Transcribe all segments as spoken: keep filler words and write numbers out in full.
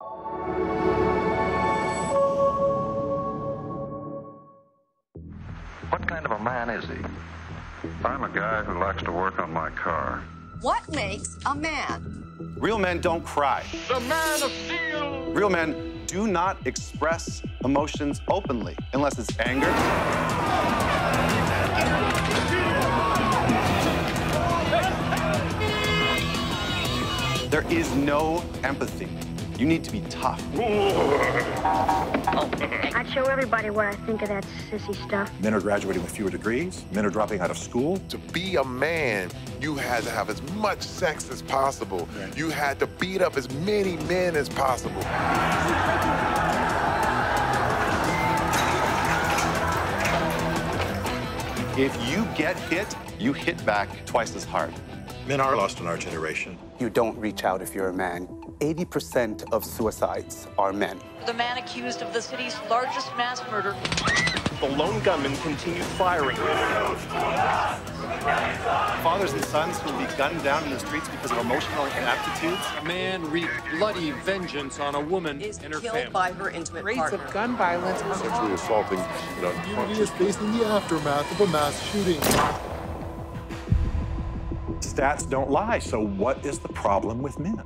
What kind of a man is he? I'm a guy who likes to work on my car. What makes a man? Real men don't cry. The Man of Steel! Real men do not express emotions openly, unless it's anger. There is no empathy. You need to be tough. I'd show everybody what I think of that sissy stuff. Men are graduating with fewer degrees. Men are dropping out of school. To be a man, you had to have as much sex as possible. You had to beat up as many men as possible. If you get hit, you hit back twice as hard. Men are lost in our generation. You don't reach out if you're a man. eighty percent of suicides are men. The man accused of the city's largest mass murder. The lone gunman continued firing. Fathers and sons who will be gunned down in the streets because of emotional inaptitudes. A man wreaked bloody vengeance on a woman is and her killed family. By her intimate rates partner. Of gun violence. Sexually assaulting. You know, the community is facing the aftermath of a mass shooting. Stats don't lie, so what is the problem with men?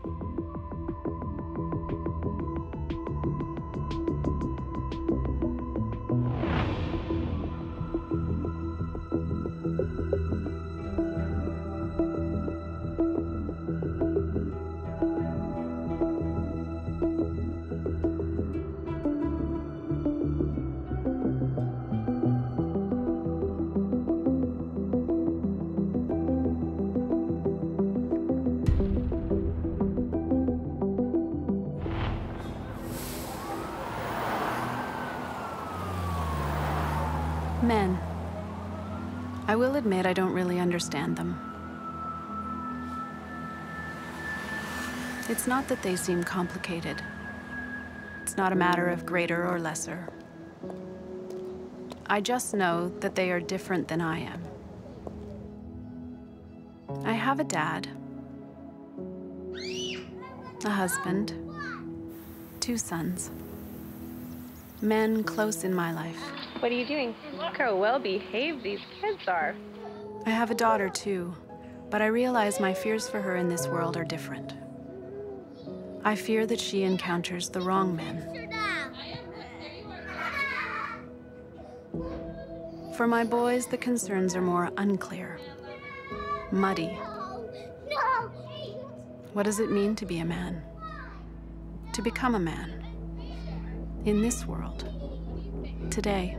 Men. I will admit I don't really understand them. It's not that they seem complicated. It's not a matter of greater or lesser. I just know that they are different than I am. I have a dad, a husband, two sons, men close in my life. What are you doing? Look how well-behaved these kids are. I have a daughter, too, but I realize my fears for her in this world are different. I fear that she encounters the wrong men. For my boys, the concerns are more unclear, muddy. What does it mean to be a man? To become a man? In this world? Today?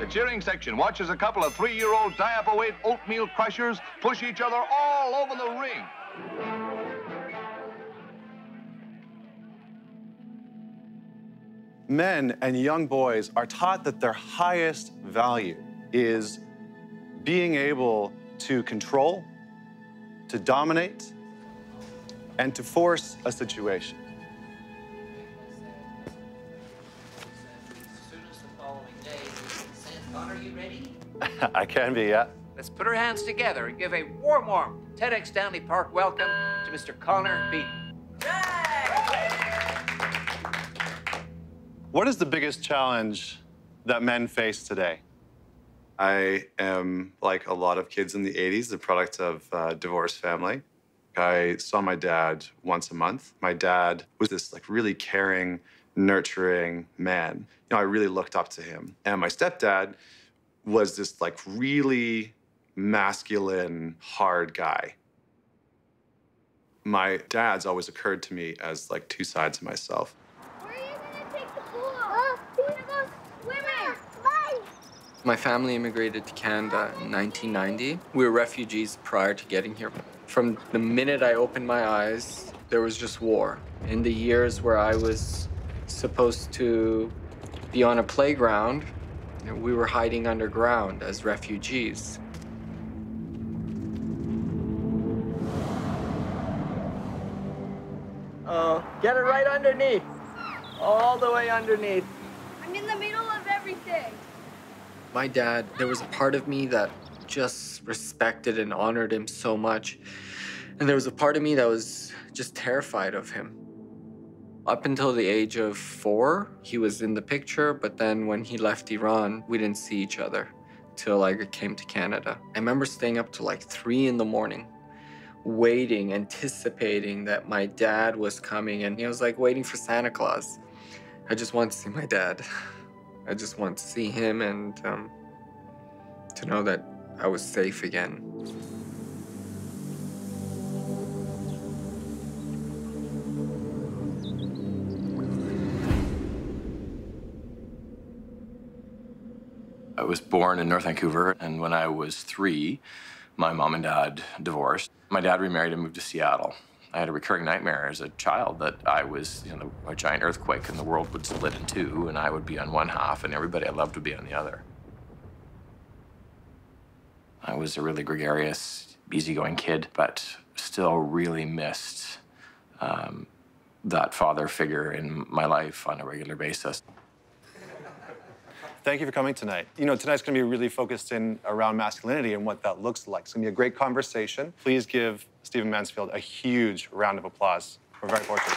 The cheering section watches a couple of three-year-old diapo-weight oatmeal crushers push each other all over the ring. Men and young boys are taught that their highest value is being able to control, to dominate, and to force a situation. As soon as the following day, Connor, are you ready? I can be, yeah. Let's put our hands together and give a warm, warm TEDx Stanley Park welcome to Mister Connor Beaton. What is the biggest challenge that men face today? I am, like a lot of kids in the eighties, the product of a divorced family. I saw my dad once a month. My dad was this like really caring, nurturing man. You know, I really looked up to him. And my stepdad was this like really masculine, hard guy. My dad's always occurred to me as like two sides of myself. My family immigrated to Canada in nineteen ninety. We were refugees prior to getting here. From the minute I opened my eyes, there was just war. In the years where I was supposed to be on a playground, we were hiding underground as refugees. Oh, get it right underneath. All the way underneath. I'm in the middle of everything. My dad, there was a part of me that just respected and honored him so much. And there was a part of me that was just terrified of him. Up until the age of four, he was in the picture, but then when he left Iran, we didn't see each other till I came to Canada. I remember staying up till like three in the morning, waiting, anticipating that my dad was coming, and he was like waiting for Santa Claus. I just wanted to see my dad. I just wanted to see him and um, to know that I was safe again. I was born in North Vancouver, and when I was three, my mom and dad divorced. My dad remarried and moved to Seattle. I had a recurring nightmare as a child that I was, you know, a giant earthquake and the world would split in two, and I would be on one half and everybody I loved would be on the other. I was a really gregarious, easygoing kid, but still really missed um, that father figure in my life on a regular basis. Thank you for coming tonight. You know, tonight's gonna be really focused in around masculinity and what that looks like. It's gonna be a great conversation. Please give Stephen Mansfield a huge round of applause. We're very fortunate.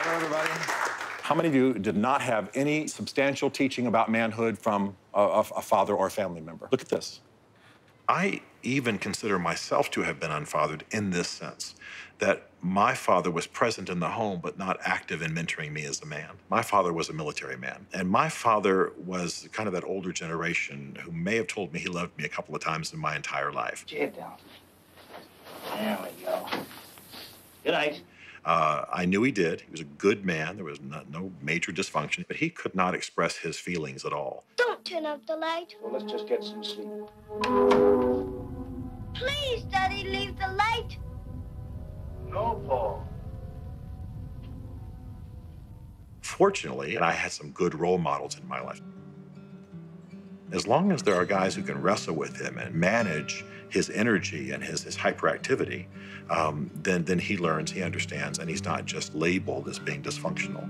Hello, everybody. How many of you did not have any substantial teaching about manhood from a, a father or a family member? Look at this. I even consider myself to have been unfathered in this sense, that my father was present in the home but not active in mentoring me as a man. My father was a military man, and my father was kind of that older generation who may have told me he loved me a couple of times in my entire life. Get down. There we go. Good night. Uh, I knew he did. He was a good man. There was no, no major dysfunction, but he could not express his feelings at all. Don't turn off the light. Well, let's just get some sleep. Please, Daddy, leave the light. No, Paul. Fortunately, I had some good role models in my life. As long as there are guys who can wrestle with him and manage his energy and his, his hyperactivity, um, then, then he learns, he understands, and he's not just labeled as being dysfunctional.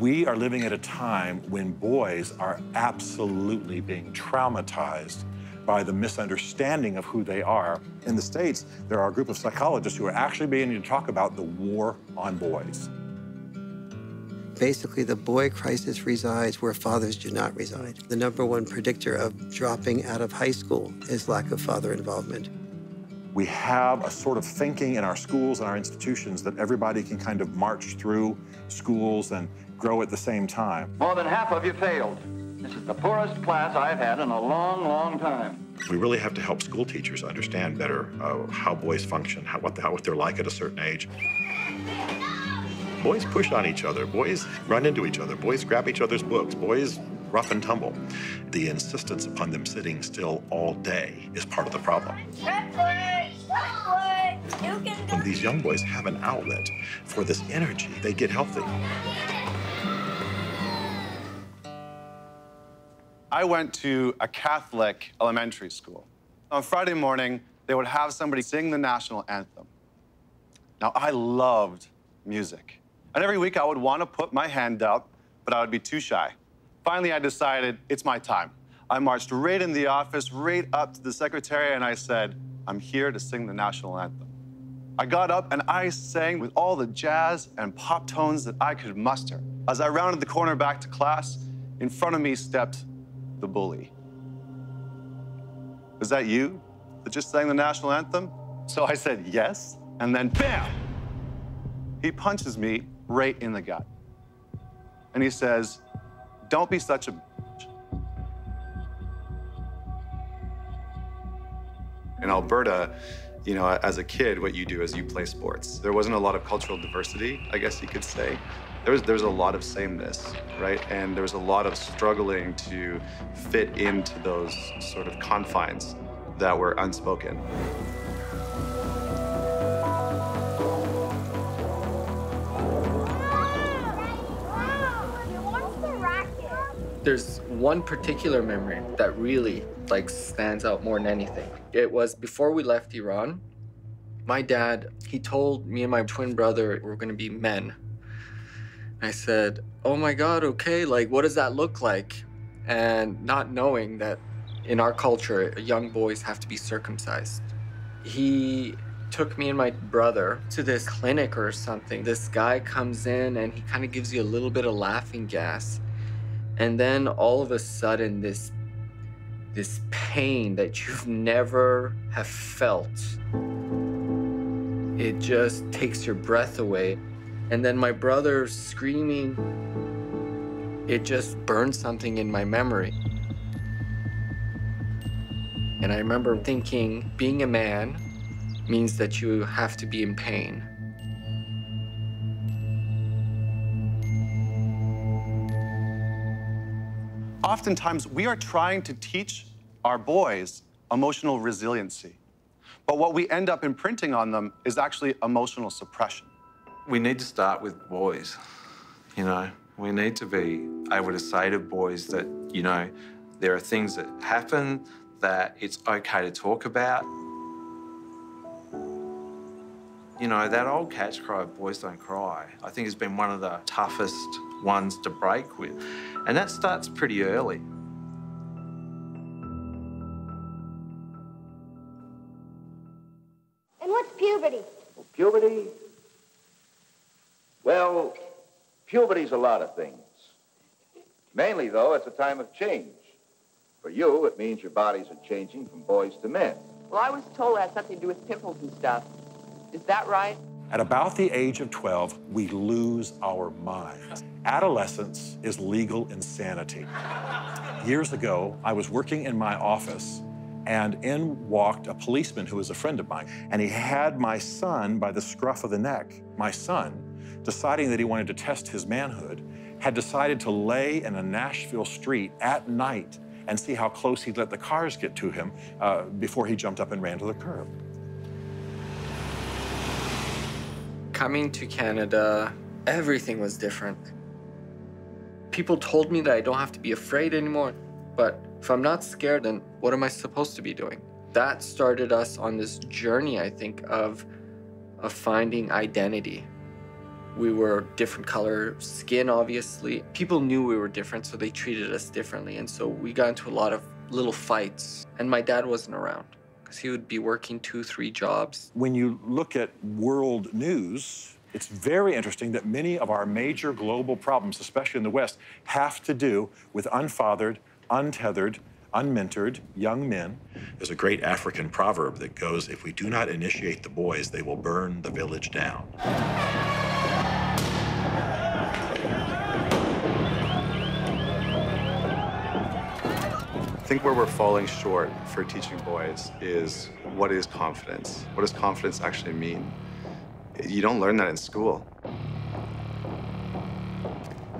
We are living at a time when boys are absolutely being traumatized by the misunderstanding of who they are. In the States, there are a group of psychologists who are actually beginning to talk about the war on boys. Basically, the boy crisis resides where fathers do not reside. The number one predictor of dropping out of high school is lack of father involvement. We have a sort of thinking in our schools and our institutions that everybody can kind of march through schools and grow at the same time. More than half of you failed. This is the poorest class I've had in a long, long time. We really have to help school teachers understand better uh, how boys function, how, what, the, how, what they're like at a certain age. Boys push on each other, boys run into each other, boys grab each other's books, boys rough and tumble. The insistence upon them sitting still all day is part of the problem. When these young boys have an outlet for this energy, they get healthy. I went to a Catholic elementary school. On Friday morning, they would have somebody sing the national anthem. Now, I loved music. And every week I would want to put my hand up, but I would be too shy. Finally, I decided it's my time. I marched right in the office, right up to the secretary, and I said, I'm here to sing the national anthem. I got up and I sang with all the jazz and pop tones that I could muster. As I rounded the corner back to class, in front of me stepped the bully. Was that you that just sang the national anthem? So I said yes, and then bam! He punches me right in the gut. And he says, don't be such a bitch. In Alberta, you know, as a kid, what you do is you play sports. There wasn't a lot of cultural diversity, I guess you could say. There was, there was a lot of sameness, right? And there was a lot of struggling to fit into those sort of confines that were unspoken. There's one particular memory that really like stands out more than anything. It was before we left Iran. My dad, he told me and my twin brother we're gonna be men. I said, oh my God, okay, like, what does that look like? And not knowing that in our culture, young boys have to be circumcised. He took me and my brother to this clinic or something. This guy comes in and he kind of gives you a little bit of laughing gas. And then all of a sudden, this, this pain that you've never have felt, it just takes your breath away. And then my brother screaming, it just burned something in my memory. And I remember thinking, being a man means that you have to be in pain. Oftentimes, we are trying to teach our boys emotional resiliency. But what we end up imprinting on them is actually emotional suppression. We need to start with boys, you know? We need to be able to say to boys that, you know, there are things that happen that it's okay to talk about. You know, that old catch cry, boys don't cry, I think has been one of the toughest ones to break with. And that starts pretty early. And what's puberty? Well, puberty? Well, puberty's a lot of things. Mainly, though, it's a time of change. For you, it means your bodies are changing from boys to men. Well, I was told it had something to do with pimples and stuff. Is that right? At about the age of twelve, we lose our minds. Adolescence is legal insanity. Years ago, I was working in my office, and in walked a policeman who was a friend of mine, and he had my son by the scruff of the neck. My son, deciding that he wanted to test his manhood, had decided to lay in a Nashville street at night and see how close he'd let the cars get to him uh, before he jumped up and ran to the curb. Coming to Canada, everything was different. People told me that I don't have to be afraid anymore, but if I'm not scared, then what am I supposed to be doing? That started us on this journey, I think, of, of finding identity. We were different color skin, obviously. People knew we were different, so they treated us differently. And so we got into a lot of little fights. And my dad wasn't around, because he would be working two, three jobs. When you look at world news, it's very interesting that many of our major global problems, especially in the West, have to do with unfathered, untethered, unmentored young men. There's a great African proverb that goes, if we do not initiate the boys, they will burn the village down. I think where we're falling short for teaching boys is, what is confidence? What does confidence actually mean? You don't learn that in school.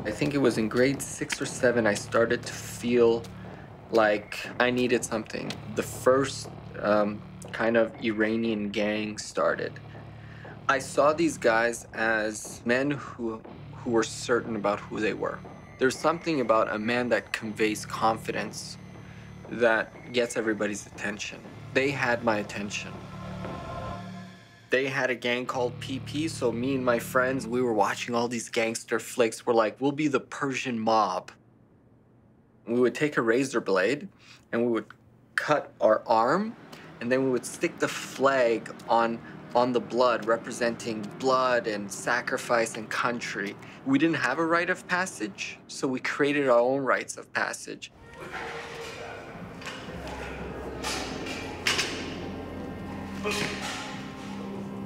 I think it was in grade six or seven, I started to feel like I needed something. The first um, kind of Iranian gang started. I saw these guys as men who, who were certain about who they were. There's something about a man that conveys confidence that gets everybody's attention. They had my attention. They had a gang called P P, so me and my friends, we were watching all these gangster flicks. We're like, we'll be the Persian mob. We would take a razor blade and we would cut our arm, and then we would stick the flag on, on the blood, representing blood and sacrifice and country. We didn't have a rite of passage, so we created our own rites of passage.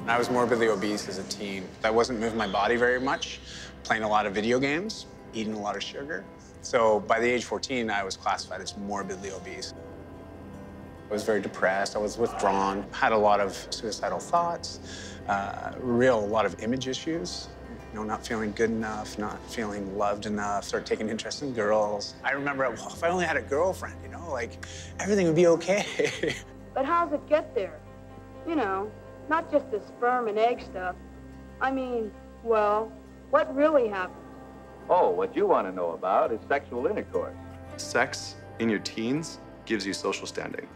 I was morbidly obese as a teen. I wasn't moving my body very much, playing a lot of video games, eating a lot of sugar. So by the age fourteen, I was classified as morbidly obese. I was very depressed, I was withdrawn, had a lot of suicidal thoughts, uh, real, a lot of image issues. You know, not feeling good enough, not feeling loved enough, started taking interest in girls. I remember, well, if I only had a girlfriend, you know, like, everything would be okay. But how does it get there? You know, not just the sperm and egg stuff. I mean, well, what really happened? Oh, what you want to know about is sexual intercourse. Sex in your teens gives you social standing,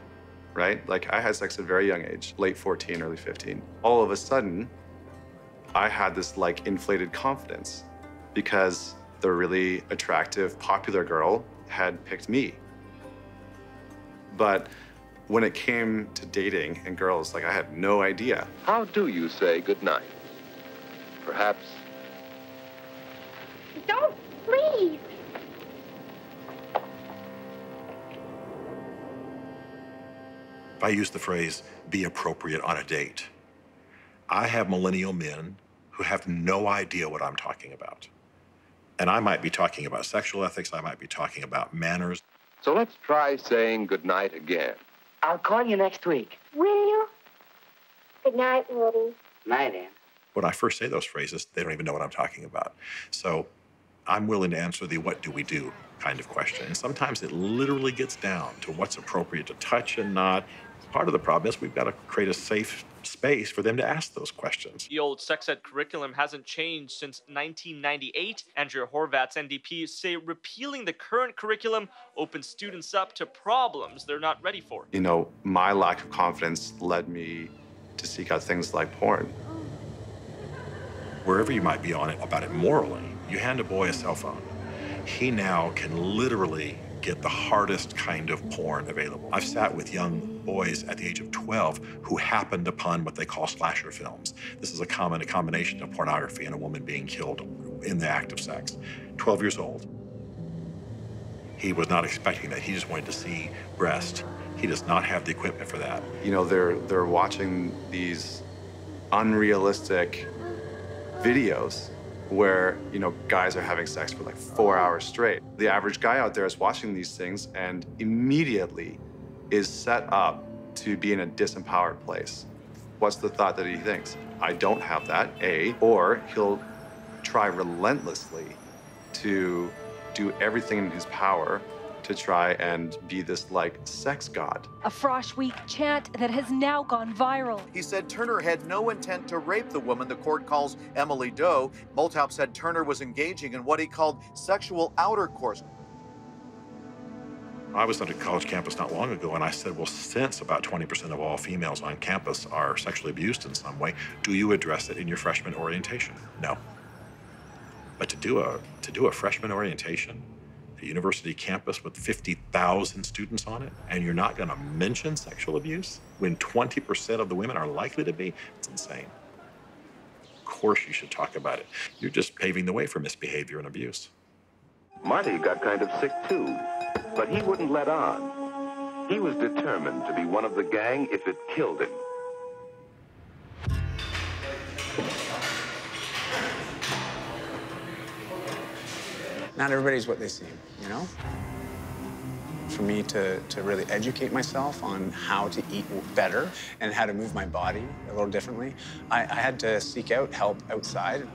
right? Like, I had sex at a very young age, late fourteen, early fifteen. All of a sudden, I had this, like, inflated confidence. because the really attractive, popular girl had picked me. But when it came to dating and girls, like, I had no idea. How do you say goodnight? Perhaps. Don't breathe. I use the phrase, be appropriate on a date. I have millennial men who have no idea what I'm talking about. And I might be talking about sexual ethics, I might be talking about manners. So let's try saying goodnight again. I'll call you next week. Will you? Good night, Woody. Night, Ann. When I first say those phrases, they don't even know what I'm talking about. So I'm willing to answer the what do we do kind of question. And sometimes it literally gets down to what's appropriate to touch and not. Part of the problem is we've got to create a safe space for them to ask those questions. The old sex ed curriculum hasn't changed since nineteen ninety-eight. Andrea Horvat's N D P say repealing the current curriculum opens students up to problems they're not ready for. You know, my lack of confidence led me to seek out things like porn. Wherever you might be on it about it morally, you hand a boy a cell phone. He now can literally get the hardest kind of porn available. I've sat with young boys at the age of twelve who happened upon what they call slasher films. This is a common a combination of pornography and a woman being killed in the act of sex. twelve years old. He was not expecting that. He just wanted to see breast. He does not have the equipment for that. You know, they're they're watching these unrealistic videos where, you know, guys are having sex for like four hours straight. The average guy out there is watching these things and immediately is set up to be in a disempowered place. What's the thought that he thinks? I don't have that, A, or he'll try relentlessly to do everything in his power to try and be this, like, sex god. A Frosh Week chant that has now gone viral. He said Turner had no intent to rape the woman the court calls Emily Doe. Molthouse said Turner was engaging in what he called sexual outercourse. I was on a college campus not long ago, and I said, well, since about twenty percent of all females on campus are sexually abused in some way, do you address it in your freshman orientation? No. But to do a, to do a freshman orientation, a university campus with fifty thousand students on it, and you're not going to mention sexual abuse when twenty percent of the women are likely to be? It's insane. Of course you should talk about it. You're just paving the way for misbehavior and abuse. Marty got kind of sick too, but he wouldn't let on. He was determined to be one of the gang if it killed him. Not everybody's what they seem, you know? For me to, to really educate myself on how to eat better and how to move my body a little differently, I, I had to seek out help outside.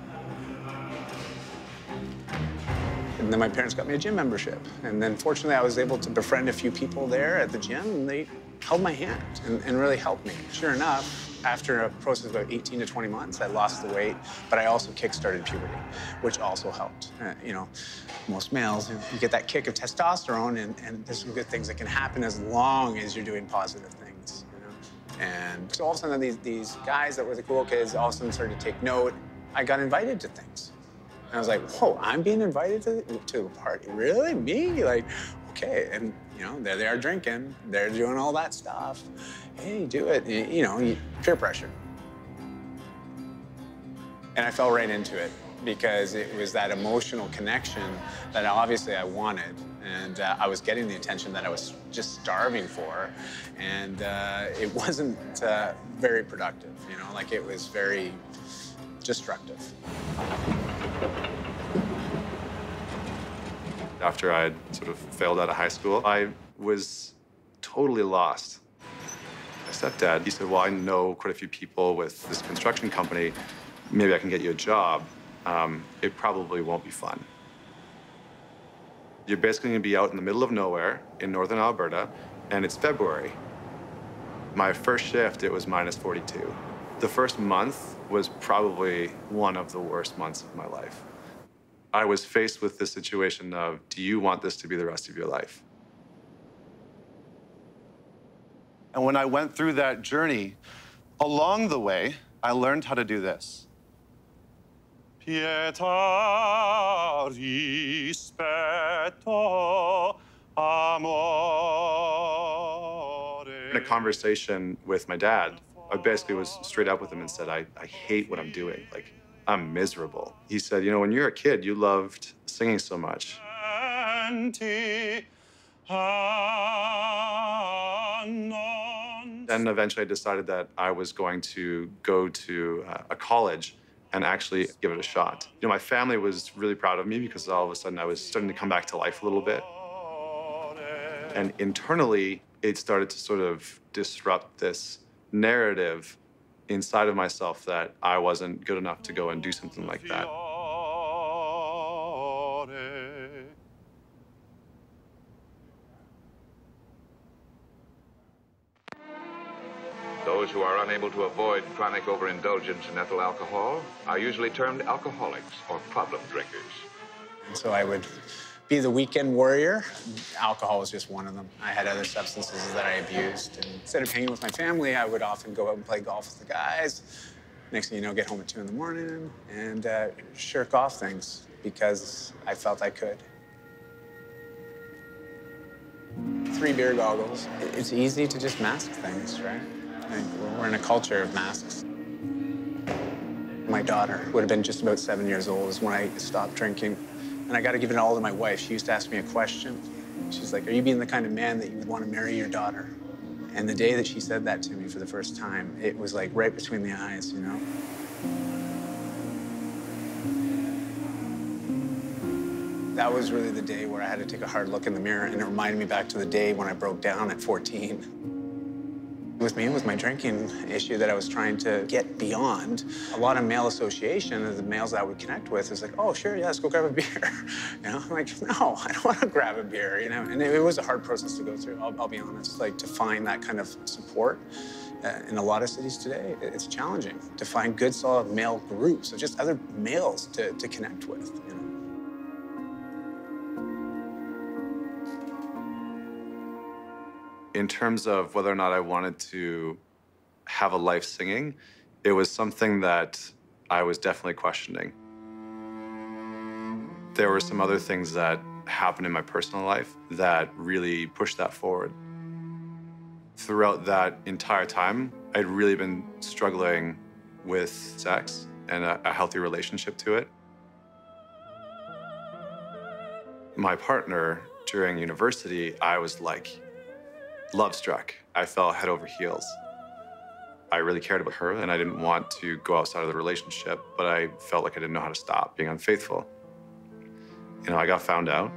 And then my parents got me a gym membership. And then fortunately, I was able to befriend a few people there at the gym, and they held my hand and, and really helped me. Sure enough, after a process of about eighteen to twenty months, I lost the weight, but I also kick-started puberty, which also helped. Uh, you know, most males, you get that kick of testosterone, and, and there's some good things that can happen as long as you're doing positive things, you know? And so all of a sudden, these, these guys that were the cool kids all of a sudden started to take note. I got invited to things. And I was like, whoa, I'm being invited to, to a party? Really? Me? Like, okay. And, you know, there they are drinking. They're doing all that stuff. Hey, do it. You know, peer pressure. And I fell right into it because it was that emotional connection that obviously I wanted. And uh, I was getting the attention that I was just starving for. And uh, it wasn't uh, very productive, you know, like it was very destructive. After I sort of failed out of high school, I was totally lost. My stepdad, he said, well, I know quite a few people with this construction company. Maybe I can get you a job. Um, it probably won't be fun. You're basically going to be out in the middle of nowhere in northern Alberta, and it's February. My first shift, it was minus forty-two. The first month was probably one of the worst months of my life. I was faced with the situation of, do you want this to be the rest of your life? And when I went through that journey, along the way, I learned how to do this. Pietà, rispetto, amore. In a conversation with my dad, I basically was straight up with him and said, I, I hate what I'm doing. Like, I'm miserable. He said, you know, when you were a kid, you loved singing so much. And eventually I decided that I was going to go to uh, a college and actually give it a shot. You know, my family was really proud of me because all of a sudden I was starting to come back to life a little bit. And internally, it started to sort of disrupt this narrative inside of myself that I wasn't good enough to go and do something like that. Those who are unable to avoid chronic overindulgence in ethyl alcohol are usually termed alcoholics or problem drinkers. So I would be the weekend warrior. Alcohol was just one of them. I had other substances that I abused. And instead of hanging with my family, I would often go out and play golf with the guys. Next thing you know, get home at two in the morning and uh, shirk off things because I felt I could. Three beer goggles. It's easy to just mask things, right? Like, we're in a culture of masks. My daughter would have been just about seven years old is when I stopped drinking. And I got to give it all to my wife. She used to ask me a question. She's like, are you being the kind of man that you would want to marry your daughter? And the day that she said that to me for the first time, it was like right between the eyes, you know? That was really the day where I had to take a hard look in the mirror, and it reminded me back to the day when I broke down at fourteen. With me, it was my drinking issue that I was trying to get beyond. A lot of male association, the males that I would connect with, is like, oh, sure, yeah, let's go grab a beer. You know, I'm like, no, I don't want to grab a beer, you know? And it, it was a hard process to go through, I'll, I'll be honest. Like, to find that kind of support uh, in a lot of cities today, it's challenging to find good, solid male groups, or just other males to, to connect with, you know? In terms of whether or not I wanted to have a life singing, it was something that I was definitely questioning. There were some other things that happened in my personal life that really pushed that forward. Throughout that entire time, I'd really been struggling with sex and a, a healthy relationship to it. My partner during university, I was like, love struck. I fell head over heels. I really cared about her, and I didn't want to go outside of the relationship, but I felt like I didn't know how to stop being unfaithful. You know, I got found out.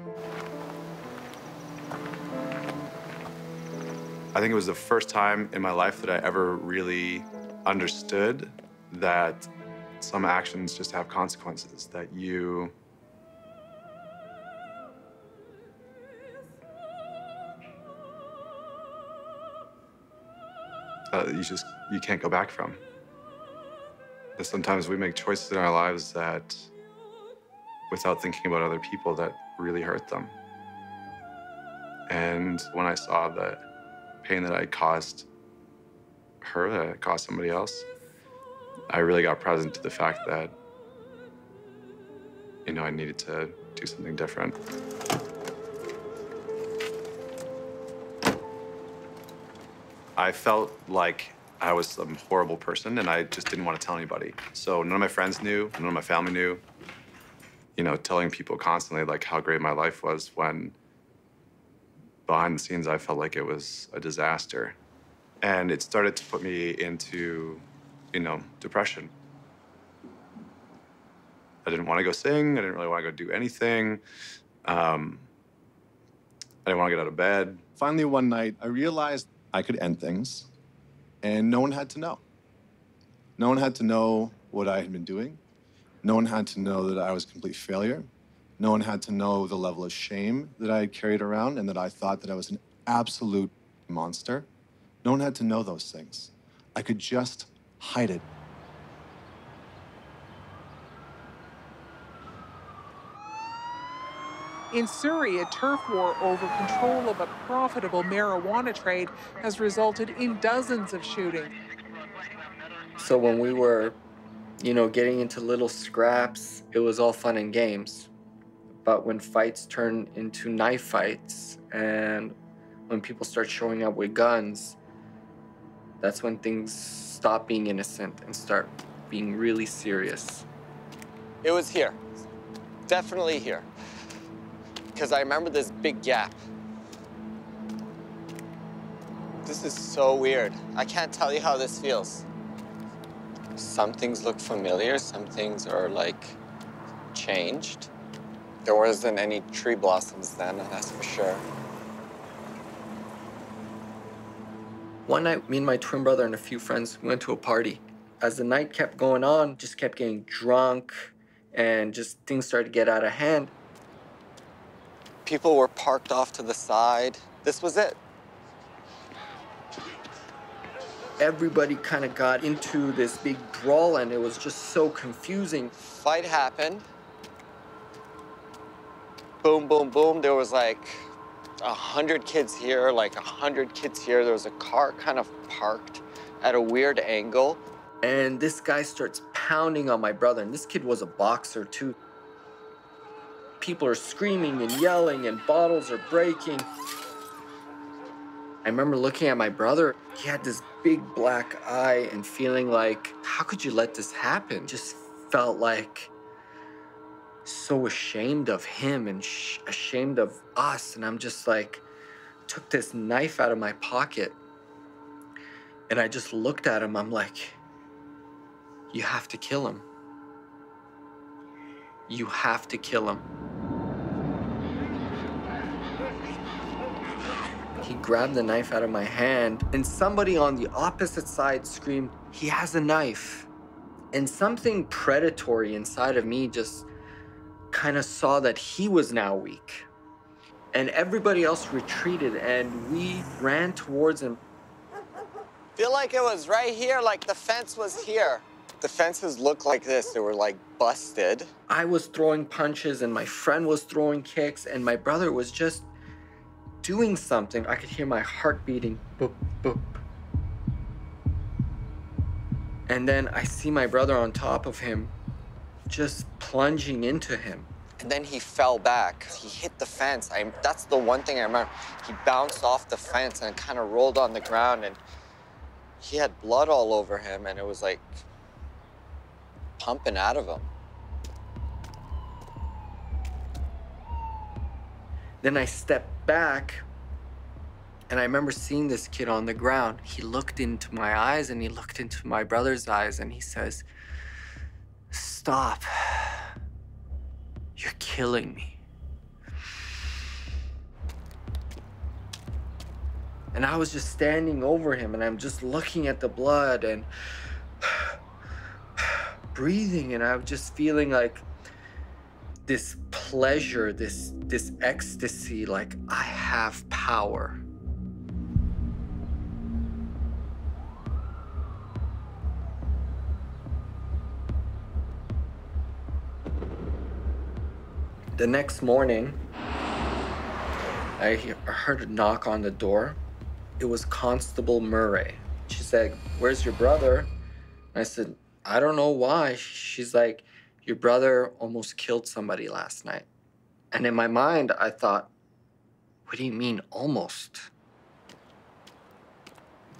I think it was the first time in my life that I ever really understood that some actions just have consequences, that you Uh, you just, you can't go back from. But sometimes we make choices in our lives that, without thinking about other people, that really hurt them. And when I saw the pain that I caused her, that I caused somebody else, I really got present to the fact that, you know, I needed to do something different. I felt like I was some horrible person, and I just didn't want to tell anybody. So none of my friends knew, none of my family knew. You know, telling people constantly like how great my life was when behind the scenes I felt like it was a disaster. And it started to put me into, you know, depression. I didn't want to go sing. I didn't really want to go do anything. Um, I didn't want to get out of bed. Finally, one night, I realized I could end things, and no one had to know. No one had to know what I had been doing. No one had to know that I was a complete failure. No one had to know the level of shame that I had carried around and that I thought that I was an absolute monster. No one had to know those things. I could just hide it. In Surrey, a turf war over control of a profitable marijuana trade has resulted in dozens of shootings. So when we were you know, getting into little scraps, it was all fun and games. But when fights turn into knife fights and when people start showing up with guns, that's when things stop being innocent and start being really serious. It was here, definitely here, because I remember this big gap. This is so weird. I can't tell you how this feels. Some things look familiar, some things are like changed. There wasn't any tree blossoms then, that's for sure. One night, me and my twin brother and a few friends, we went to a party. As the night kept going on, just kept getting drunk, and just things started to get out of hand. People were parked off to the side. This was it. Everybody kind of got into this big brawl, and it was just so confusing. Fight happened. Boom, boom, boom. There was like a hundred kids here, like a hundred kids here. There was a car kind of parked at a weird angle. And this guy starts pounding on my brother, and this kid was a boxer too. People are screaming and yelling, and bottles are breaking. I remember looking at my brother. He had this big black eye and feeling like, how could you let this happen? Just felt like so ashamed of him and sh ashamed of us. And I'm just like, took this knife out of my pocket. And I just looked at him. I'm like, you have to kill him. You have to kill him. He grabbed the knife out of my hand, and somebody on the opposite side screamed, "He has a knife." And something predatory inside of me just kind of saw that he was now weak. And everybody else retreated, and we ran towards him. Feel like it was right here, like the fence was here. The fences looked like this. They were like busted. I was throwing punches, and my friend was throwing kicks, and my brother was just doing something. I could hear my heart beating, boop, boop. And then I see my brother on top of him, just plunging into him. And then he fell back. He hit the fence. I, that's the one thing I remember. He bounced off the fence and kind of rolled on the ground, and he had blood all over him, and it was like pumping out of him. Then I stepped back, and I remember seeing this kid on the ground. He looked into my eyes, and he looked into my brother's eyes, and he says, "Stop. You're killing me." And I was just standing over him, and I'm just looking at the blood and breathing, and I'm just feeling like this pleasure, this, this ecstasy, like I have power. The next morning, I heard a knock on the door. It was Constable Murray. She said, "Where's your brother?" And I said, "I don't know why." She's like, "Your brother almost killed somebody last night." And in my mind, I thought, what do you mean almost?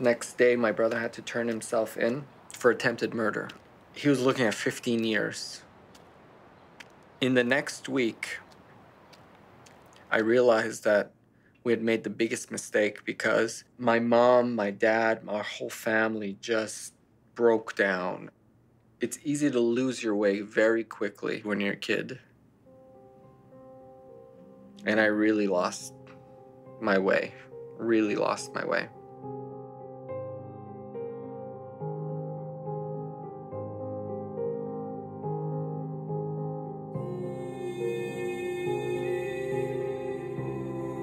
Next day, my brother had to turn himself in for attempted murder. He was looking at fifteen years. In the next week, I realized that we had made the biggest mistake because my mom, my dad, our whole family just broke down. It's easy to lose your way very quickly when you're a kid. And I really lost my way, really lost my way.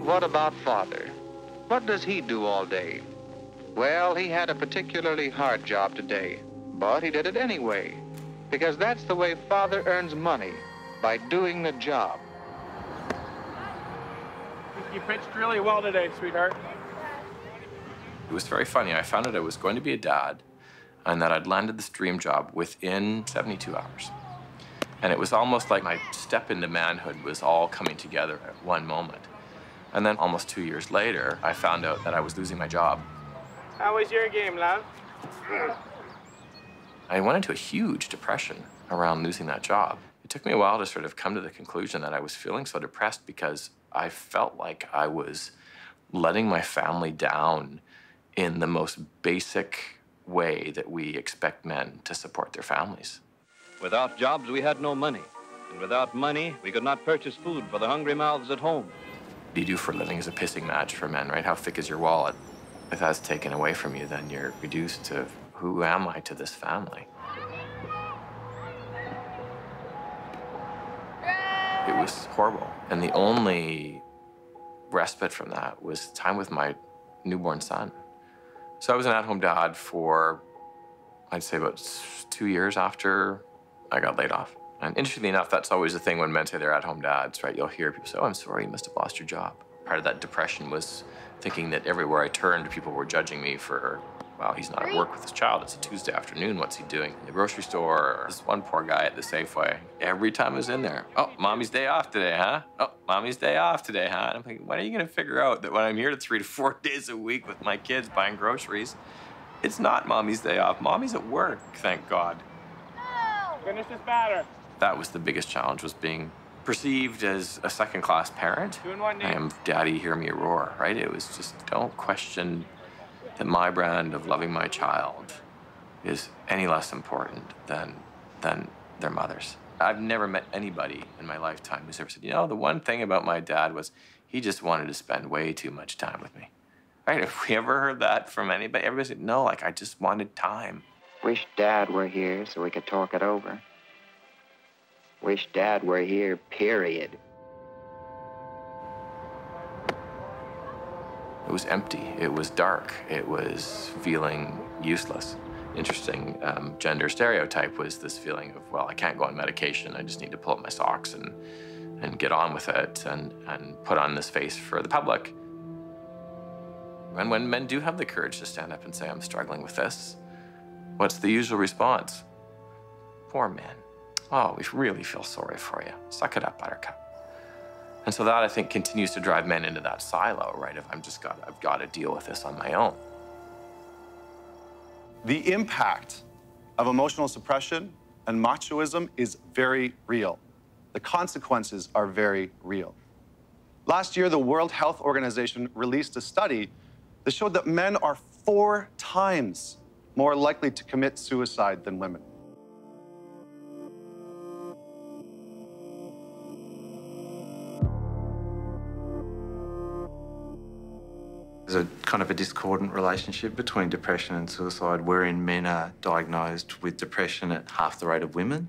What about father? What does he do all day? Well, he had a particularly hard job today. But he did it anyway, because that's the way father earns money, by doing the job. You pitched really well today, sweetheart. It was very funny. I found out I was going to be a dad. and that I'd landed this dream job within seventy-two hours. And it was almost like my step into manhood was all coming together at one moment. And then almost two years later, I found out that I was losing my job. How was your game, love? I went into a huge depression around losing that job. It took me a while to sort of come to the conclusion that I was feeling so depressed because I felt like I was letting my family down in the most basic way that we expect men to support their families. Without jobs, we had no money. And without money, we could not purchase food for the hungry mouths at home. What you do for a living is a pissing match for men, right? How thick is your wallet? If that's taken away from you, then you're reduced to, who am I to this family? It was horrible. And the only respite from that was time with my newborn son. So I was an at-home dad for, I'd say, about two years after I got laid off. And interestingly enough, that's always the thing when men say they're at-home dads, right? You'll hear people say, oh, I'm sorry, you must have lost your job. Part of that depression was thinking that everywhere I turned, people were judging me for, wow, he's not at work with his child. It's a Tuesday afternoon. What's he doing in the grocery store? This one poor guy at the Safeway. Every time I was in there, oh, mommy's day off today, huh? Oh, mommy's day off today, huh? And I'm thinking, when are you going to figure out that when I'm here three to four days a week with my kids buying groceries, it's not mommy's day off. Mommy's at work, thank God. Finish this batter. That was the biggest challenge, was being perceived as a second-class parent. One, I am daddy, hear me roar, right? It was just, don't question that my brand of loving my child is any less important than, than their mother's. I've never met anybody in my lifetime who's ever said, you know, the one thing about my dad was he just wanted to spend way too much time with me. Right? Have we ever heard that from anybody? Everybody said, no, like, I just wanted time. Wish Dad were here so we could talk it over. Wish Dad were here, period. It was empty, it was dark, it was feeling useless. Interesting um, gender stereotype was this feeling of, well, I can't go on medication, I just need to pull up my socks and, and get on with it and, and put on this face for the public. And when men do have the courage to stand up and say, I'm struggling with this, what's the usual response? Poor man. Oh, we really feel sorry for you. Suck it up, buttercup. And so that, I think, continues to drive men into that silo, right? If I'm just got, I've got to deal with this on my own. The impact of emotional suppression and machoism is very real. The consequences are very real. Last year, the World Health Organization released a study that showed that men are four times more likely to commit suicide than women. There's a kind of a discordant relationship between depression and suicide, wherein men are diagnosed with depression at half the rate of women,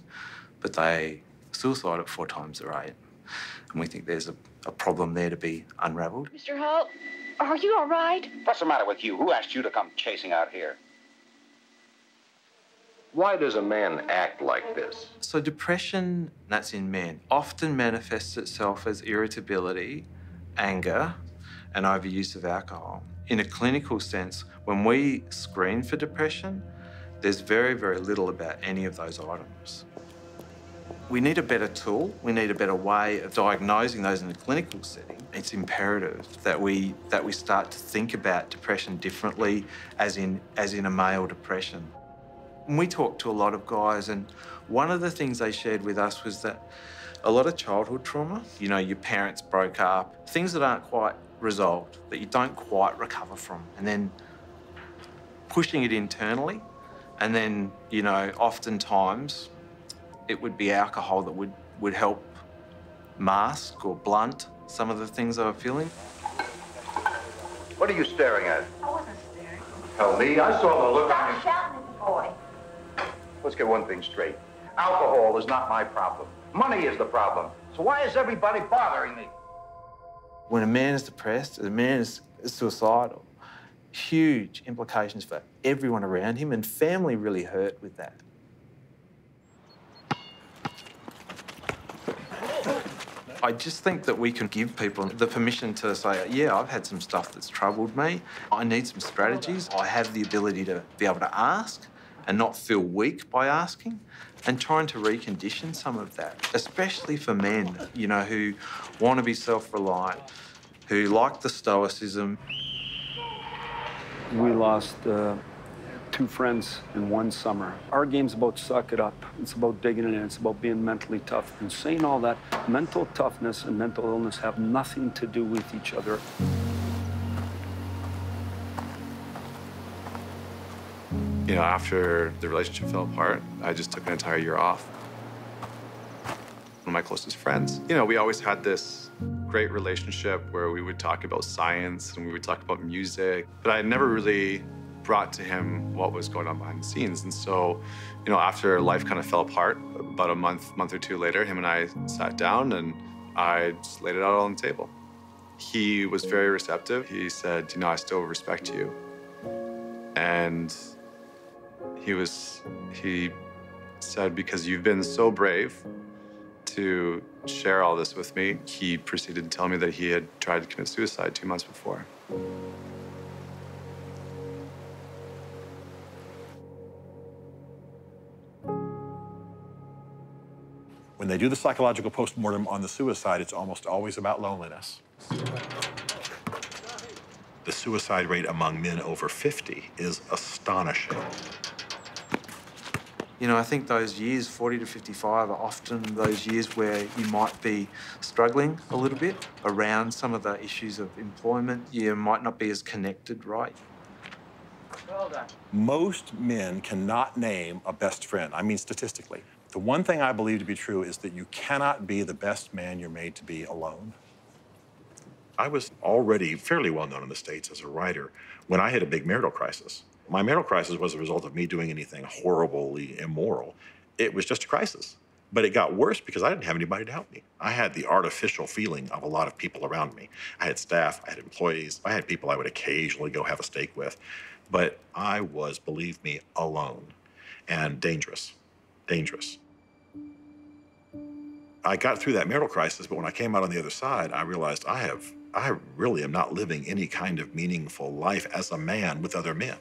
but they suicide at four times the rate. And we think there's a, a problem there to be unravelled. Mister Holt, are you all right? What's the matter with you? Who asked you to come chasing out here? Why does a man act like this? So depression, that's in men, often manifests itself as irritability, anger, and overuse of alcohol. In a clinical sense, when we screen for depression, there's very, very little about any of those items. We need a better tool. We need a better way of diagnosing those in a clinical setting. It's imperative that we, that we start to think about depression differently, as in, as in a male depression. And we talked to a lot of guys, and one of the things they shared with us was that a lot of childhood trauma, you know, your parents broke up, things that aren't quite resolved, that you don't quite recover from, and then pushing it internally, and then, you know, oftentimes it would be alcohol that would, would help mask or blunt some of the things I was feeling. What are you staring at? I wasn't staring. Tell me, I saw the look on you. Stop shouting at the boy. Let's get one thing straight. Alcohol is not my problem. Money is the problem. So why is everybody bothering me? When a man is depressed, a man is suicidal, huge implications for everyone around him, and family really hurt with that. I just think that we can give people the permission to say, yeah, I've had some stuff that's troubled me. I need some strategies. I have the ability to be able to ask and not feel weak by asking, and trying to recondition some of that, especially for men, you know, who want to be self-reliant, who like the stoicism. We lost uh, two friends in one summer. Our game's about suck it up. It's about digging it in. It's about being mentally tough. And saying all that, mental toughness and mental illness have nothing to do with each other. You know, after the relationship fell apart, I just took an entire year off. One of my closest friends, you know, we always had this great relationship where we would talk about science and we would talk about music, but I never really brought to him what was going on behind the scenes. And so, you know, after life kind of fell apart, about a month, month or two later, him and I sat down and I just laid it out on the table. He was very receptive. He said, you know, I still respect you. And He was, he said, because you've been so brave to share all this with me, he proceeded to tell me that he had tried to commit suicide two months before. When they do the psychological postmortem on the suicide, it's almost always about loneliness. The suicide rate among men over fifty is astonishing. You know, I think those years, forty to fifty-five, are often those years where you might be struggling a little bit around some of the issues of employment. You might not be as connected, right? Well done. Most men cannot name a best friend. I mean, statistically. The one thing I believe to be true is that you cannot be the best man you're made to be alone. I was already fairly well known in the States as a writer when I had a big marital crisis. My marital crisis was a result of me doing anything horribly immoral. It was just a crisis. But it got worse because I didn't have anybody to help me. I had the artificial feeling of a lot of people around me. I had staff, I had employees, I had people I would occasionally go have a steak with. But I was, believe me, alone and dangerous, dangerous. I got through that marital crisis, but when I came out on the other side, I realized I have, I really am not living any kind of meaningful life as a man with other men.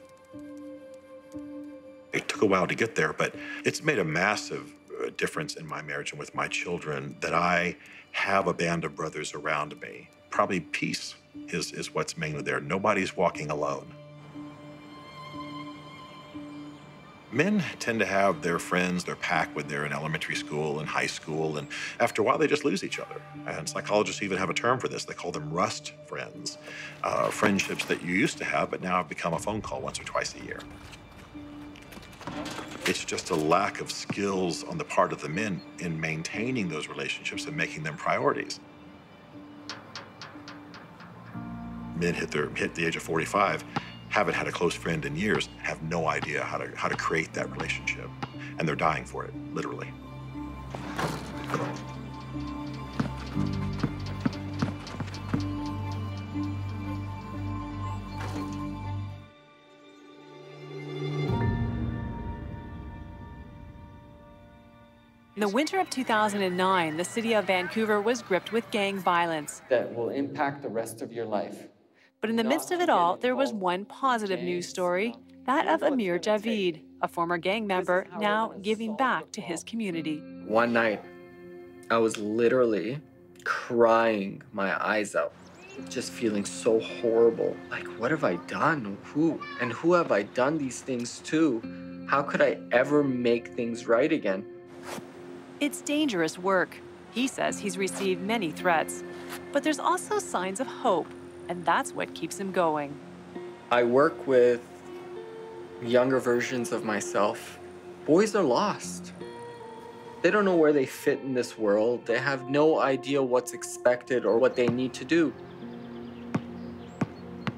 It took a while to get there, but it's made a massive difference in my marriage and with my children that I have a band of brothers around me. Probably peace is, is what's mainly there. Nobody's walking alone. Men tend to have their friends, their pack when they're in elementary school and high school, and after a while they just lose each other. And psychologists even have a term for this. They call them rust friends, uh, friendships that you used to have but now have become a phone call once or twice a year. It's just a lack of skills on the part of the men in maintaining those relationships and making them priorities. Men hit, their, hit the age of forty-five, haven't had a close friend in years, have no idea how to, how to create that relationship. And they're dying for it, literally. In the winter of two thousand nine, the city of Vancouver was gripped with gang violence. That will impact the rest of your life. But in the midst of it all, there was one positive news story, that of Amir Javid, a former gang member now giving back to his community. One night, I was literally crying my eyes out, just feeling so horrible. Like, what have I done? Who? And who have I done these things to? How could I ever make things right again? It's dangerous work. He says he's received many threats, but there's also signs of hope, and that's what keeps him going. I work with younger versions of myself. Boys are lost. They don't know where they fit in this world. They have no idea what's expected or what they need to do.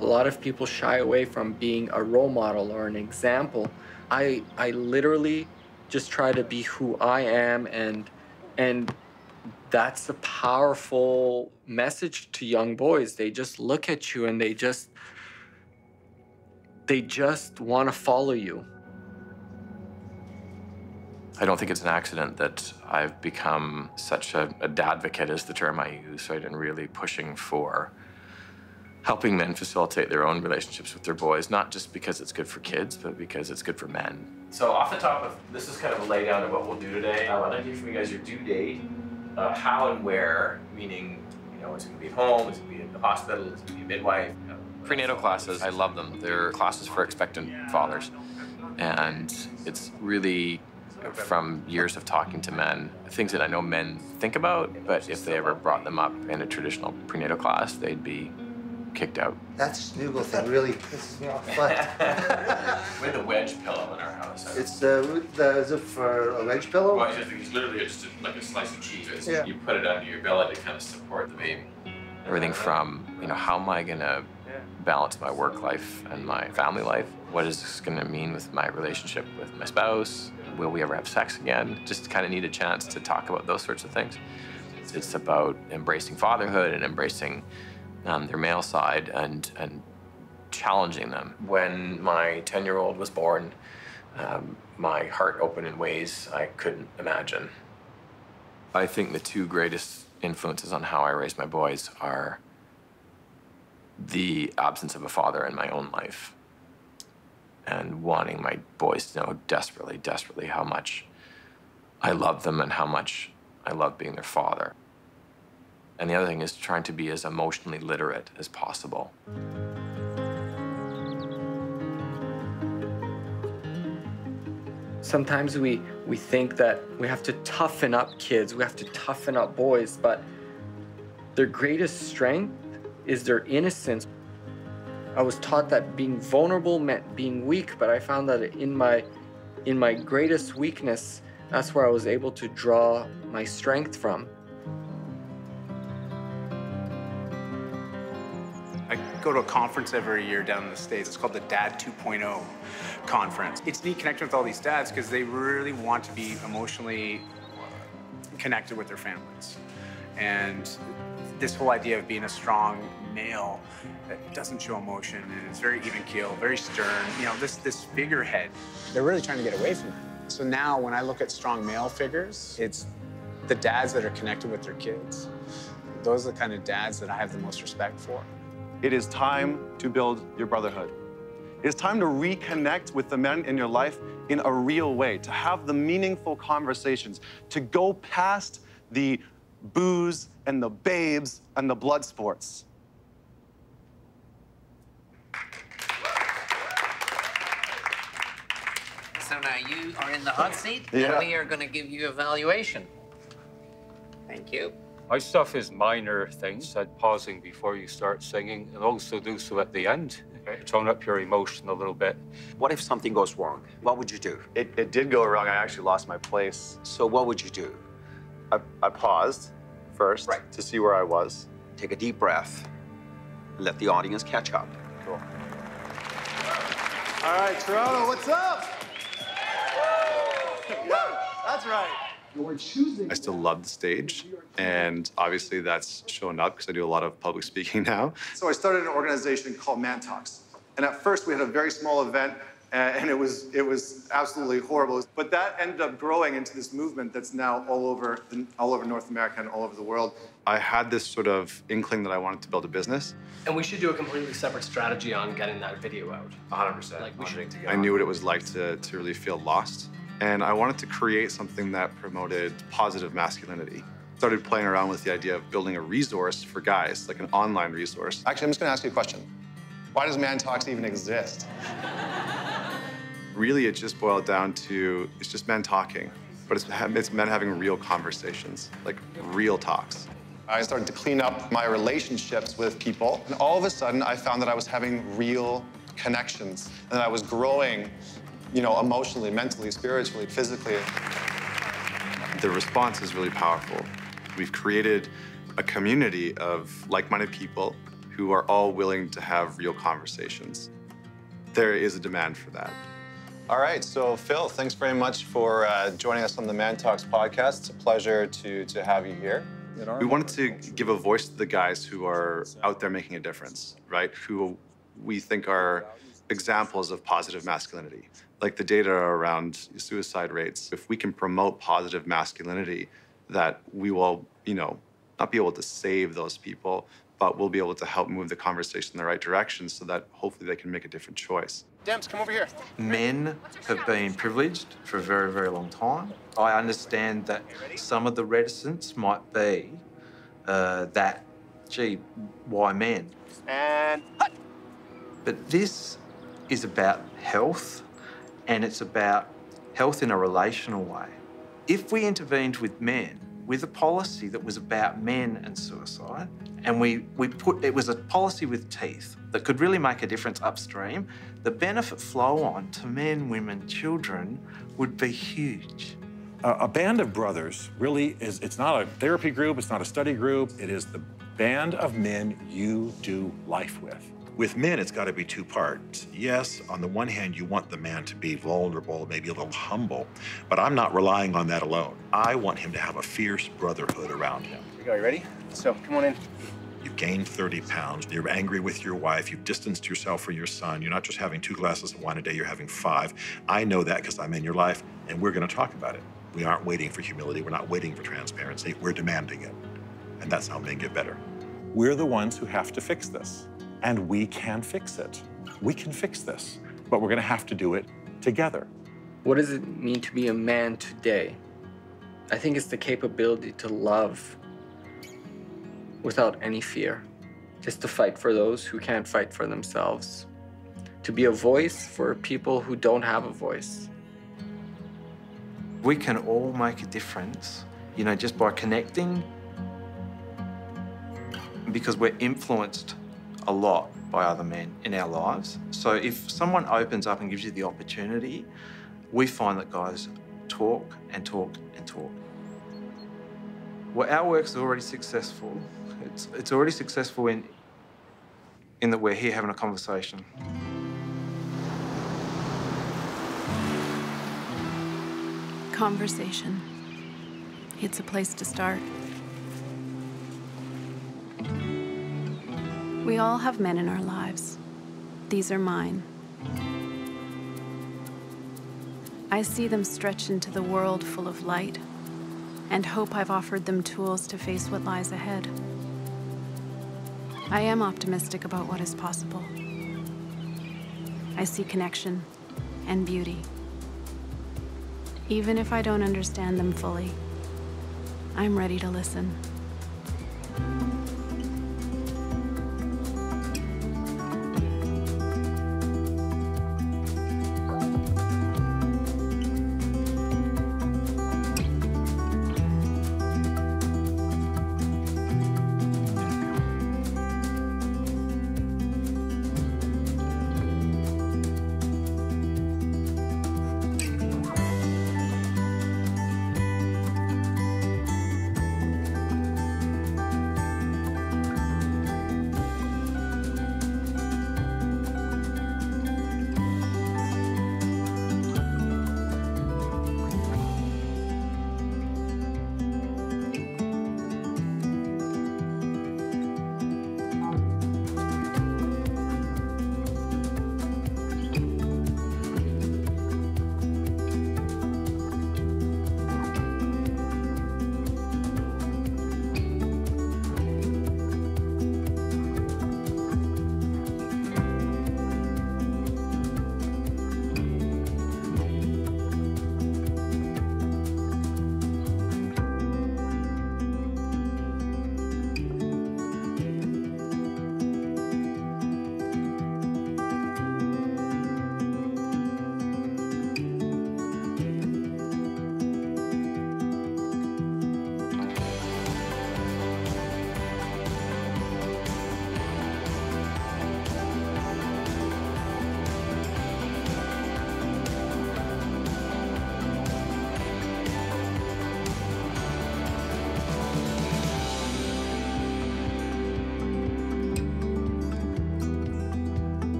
A lot of people shy away from being a role model or an example. I, I literally just try to be who I am, and and that's a powerful message to young boys. They just look at you and they just they just want to follow you. I don't think it's an accident that I've become such a, a dadvocate, is the term I use, right, and really pushing for helping men facilitate their own relationships with their boys, not just because it's good for kids, but because it's good for men. So off the top of, this is kind of a lay down of what we'll do today. I want to hear from you guys your due date, uh, how and where, meaning, you know, is it going to be at home, is it going to be at the hospital, is it going to be a midwife? You know, prenatal classes, I love them. They're classes for expectant fathers. And it's really, from years of talking to men, things that I know men think about, but if they ever brought them up in a traditional prenatal class, they'd be kicked out. That snuggle thing really pisses me off. We had a wedge pillow in our house. It's the, the is it for a wedge pillow? Well, it's literally just like a slice of cheese. It's, yeah. You put it under your belly to kind of support the baby. Everything from, you know, how am I going to balance my work life and my family life? What is this going to mean with my relationship with my spouse? Will we ever have sex again? Just kind of need a chance to talk about those sorts of things. It's about embracing fatherhood and embracing um, their male side and, and challenging them. When my ten-year-old was born, um, my heart opened in ways I couldn't imagine. I think the two greatest influences on how I raise my boys are the absence of a father in my own life, and wanting my boys to know desperately, desperately how much I love them and how much I love being their father. And the other thing is trying to be as emotionally literate as possible. Sometimes we, we think that we have to toughen up kids, we have to toughen up boys, but their greatest strength is their innocence. I was taught that being vulnerable meant being weak, but I found that in my, in my greatest weakness, that's where I was able to draw my strength from. I go to a conference every year down in the States. It's called the Dad two point oh Conference. It's neat connecting with all these dads because they really want to be emotionally connected with their families. And this whole idea of being a strong male that doesn't show emotion and it's very even keel, very stern, you know, this, this figurehead. They're really trying to get away from that. So now when I look at strong male figures, it's the dads that are connected with their kids. Those are the kind of dads that I have the most respect for. It is time to build your brotherhood. It is time to reconnect with the men in your life in a real way, to have the meaningful conversations, to go past the booze and the babes and the blood sports. So now you are in the hot seat, yeah. And we are going to give you a valuation. Thank you. My stuff is minor things, like pausing before you start singing, and also do so at the end. Okay. Tone up your emotion a little bit. What if something goes wrong? What would you do? It, it did go wrong. I actually lost my place. So what would you do? I, I paused first, right, to see where I was. Take a deep breath. Let the audience catch up. Cool. All right, Toronto, what's up? Yeah, that's right. I still love the stage, and obviously that's shown up because I do a lot of public speaking now. So I started an organization called Man Talks, and at first we had a very small event, and it was it was absolutely horrible. But that ended up growing into this movement that's now all over all over North America and all over the world. I had this sort of inkling that I wanted to build a business. And we should do a completely separate strategy on getting that video out. one hundred percent. Like we should. I knew what it was like to to really feel lost, and I wanted to create something that promoted positive masculinity. Started playing around with the idea of building a resource for guys, like an online resource. Actually, I'm just going to ask you a question. Why does Man Talks even exist? Really, it just boiled down to, it's just men talking, but it's, it's men having real conversations, like real talks. I started to clean up my relationships with people, and all of a sudden, I found that I was having real connections, and that I was growing, you know, emotionally, mentally, spiritually, physically. The response is really powerful. We've created a community of like-minded people who are all willing to have real conversations. There is a demand for that. All right, so Phil, thanks very much for uh, joining us on the Man Talks podcast. It's a pleasure to, to have you here. We wanted to give a voice to the guys who are out there making a difference, right? Who we think are examples of positive masculinity, like the data around suicide rates. If we can promote positive masculinity, that we will, you know, not be able to save those people, but we'll be able to help move the conversation in the right direction so that hopefully they can make a different choice. Dems, come over here. Men have been privileged for a very, very long time. I understand that some of the reticence might be uh, that, gee, why men? And hut! But this is about health, and it's about health in a relational way. If we intervened with men, with a policy that was about men and suicide, and we, we put, it was a policy with teeth that could really make a difference upstream, the benefit flow on to men, women, children would be huge. A, a band of brothers really is, it's not a therapy group, it's not a study group, it is the band of men you do life with. With men, it's gotta be two parts. Yes, on the one hand, you want the man to be vulnerable, maybe a little humble, but I'm not relying on that alone. I want him to have a fierce brotherhood around him. Here we go, you ready? So, come on in. You've gained thirty pounds, you're angry with your wife, you've distanced yourself from your son, you're not just having two glasses of wine a day, you're having five. I know that because I'm in your life, and we're gonna talk about it. We aren't waiting for humility, we're not waiting for transparency, we're demanding it. And that's how men get better. We're the ones who have to fix this. And we can fix it. We can fix this, but we're gonna have to do it together. What does it mean to be a man today? I think it's the capability to love without any fear, just to fight for those who can't fight for themselves, to be a voice for people who don't have a voice. We can all make a difference, you know, just by connecting, because we're influenced a lot by other men in our lives. So if someone opens up and gives you the opportunity, we find that guys talk and talk and talk. Well, our work's already successful. It's, it's already successful in, in that we're here having a conversation. Conversation. It's a place to start. We all have men in our lives. These are mine. I see them stretch into the world full of light and hope I've offered them tools to face what lies ahead. I am optimistic about what is possible. I see connection and beauty. Even if I don't understand them fully, I'm ready to listen.